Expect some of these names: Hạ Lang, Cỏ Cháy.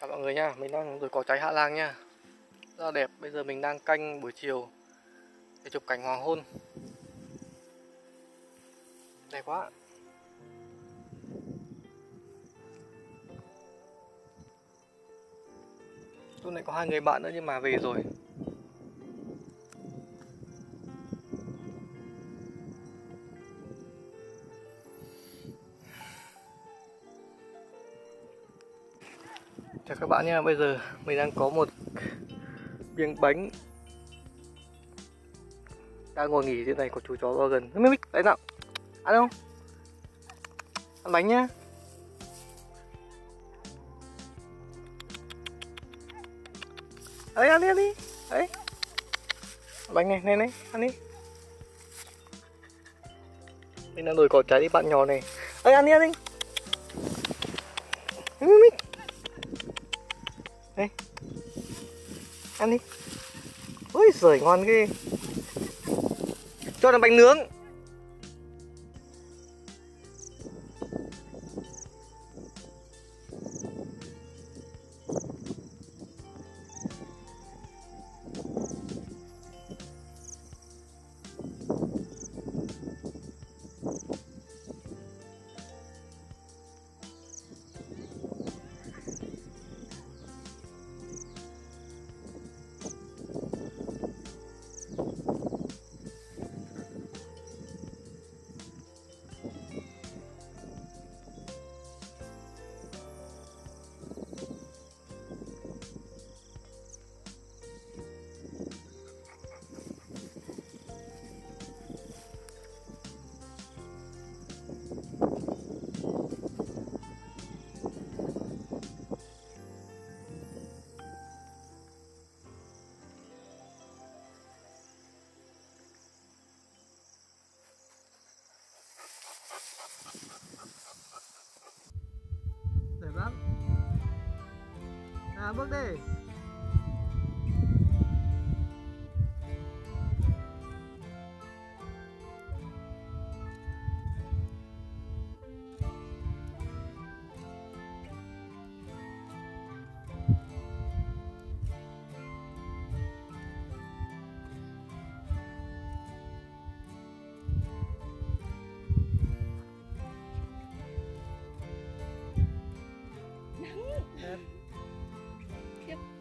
Chào mọi người nha, mình đang rồi cỏ cháy Hạ Lang nha. Rất là đẹp, bây giờ mình đang canh buổi chiều để chụp cảnh hoàng hôn. Đẹp quá. Lúc này có hai người bạn nữa nhưng mà về rồi. Chào các bạn nha, bây giờ mình đang có một miếng bánh đang ngồi nghỉ thế này, có chú chó bao gần. Mít đấy nào, ăn không? Ăn bánh nhá. Đấy, ăn đi đấy. Bánh này, này này, ăn đi. Mình đang nồi cỏ cháy đi bạn nhỏ này. Đấy, ăn đi, ăn đi. Mít đây. Ăn đi. Ôi giời, ngon ghê. Cho nó bánh nướng. Bước đi. Yep.